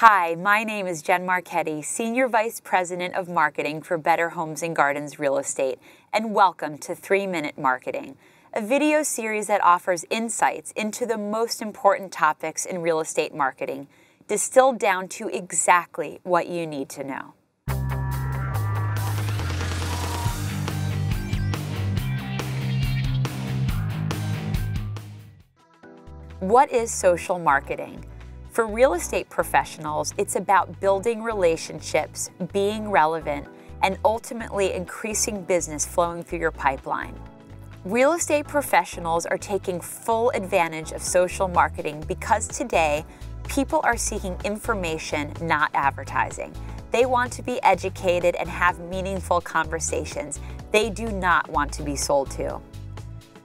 Hi, my name is Jen Marchetti, Senior Vice President of Marketing for Better Homes and Gardens Real Estate, and welcome to 3 Minute Marketing, a video series that offers insights into the most important topics in real estate marketing, distilled down to exactly what you need to know. What is social marketing? For real estate professionals, it's about building relationships, being relevant, and ultimately increasing business flowing through your pipeline. Real estate professionals are taking full advantage of social marketing because today, people are seeking information, not advertising. They want to be educated and have meaningful conversations. They do not want to be sold to.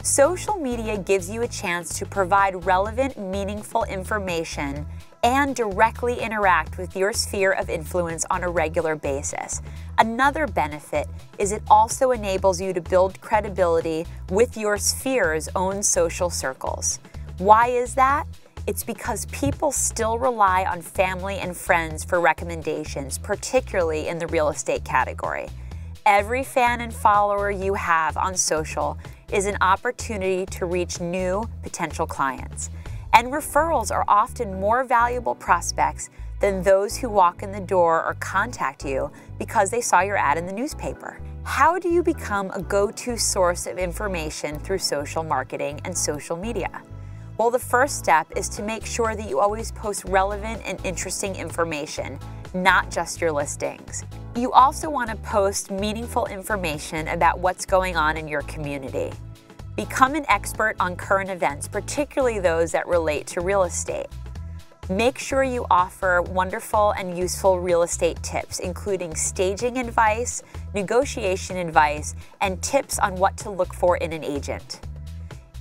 Social media gives you a chance to provide relevant, meaningful information and directly interact with your sphere of influence on a regular basis. Another benefit is it also enables you to build credibility with your sphere's own social circles. Why is that? It's because people still rely on family and friends for recommendations, particularly in the real estate category. Every fan and follower you have on social is an opportunity to reach new potential clients. And referrals are often more valuable prospects than those who walk in the door or contact you because they saw your ad in the newspaper. How do you become a go-to source of information through social marketing and social media? Well, the first step is to make sure that you always post relevant and interesting information, not just your listings. You also want to post meaningful information about what's going on in your community. Become an expert on current events, particularly those that relate to real estate. Make sure you offer wonderful and useful real estate tips, including staging advice, negotiation advice, and tips on what to look for in an agent.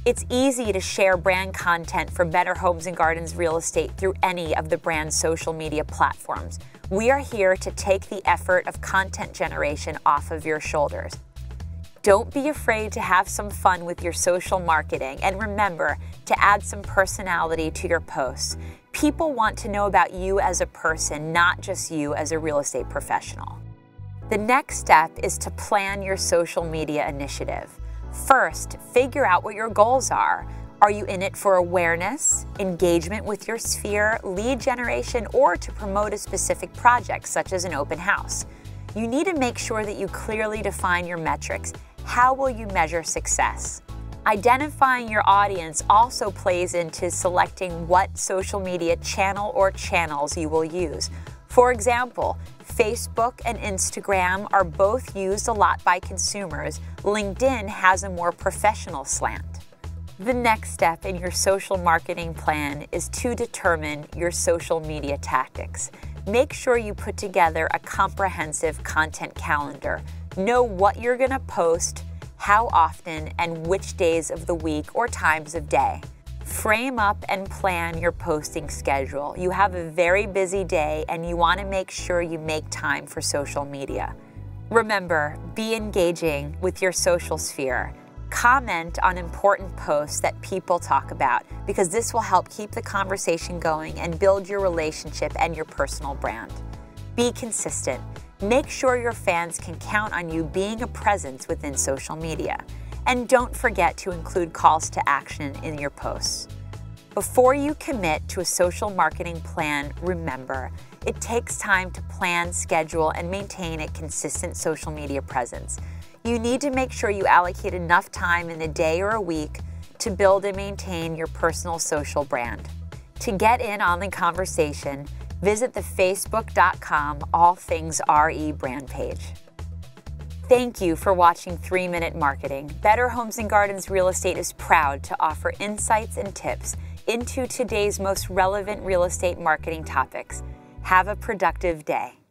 It's easy to share brand content for Better Homes and Gardens Real Estate through any of the brand's social media platforms. We are here to take the effort of content generation off of your shoulders. Don't be afraid to have some fun with your social marketing, and remember to add some personality to your posts. People want to know about you as a person, not just you as a real estate professional. The next step is to plan your social media initiative. First, figure out what your goals are. Are you in it for awareness, engagement with your sphere, lead generation, or to promote a specific project, such as an open house? You need to make sure that you clearly define your metrics. How will you measure success? Identifying your audience also plays into selecting what social media channel or channels you will use. For example, Facebook and Instagram are both used a lot by consumers. LinkedIn has a more professional slant. The next step in your social marketing plan is to determine your social media tactics. Make sure you put together a comprehensive content calendar. Know what you're going to post, how often, and which days of the week or times of day. Frame up and plan your posting schedule. You have a very busy day and you want to make sure you make time for social media. Remember, be engaging with your social sphere. Comment on important posts that people talk about, because this will help keep the conversation going and build your relationship and your personal brand. Be consistent. Make sure your fans can count on you being a presence within social media. And don't forget to include calls to action in your posts. Before you commit to a social marketing plan, remember, it takes time to plan, schedule, and maintain a consistent social media presence. You need to make sure you allocate enough time in a day or a week to build and maintain your personal social brand. To get in on the conversation, visit the facebook.com/allthingsre brand page. Thank you for watching 3 Minute Marketing. Better Homes and Gardens Real Estate is proud to offer insights and tips into today's most relevant real estate marketing topics. Have a productive day.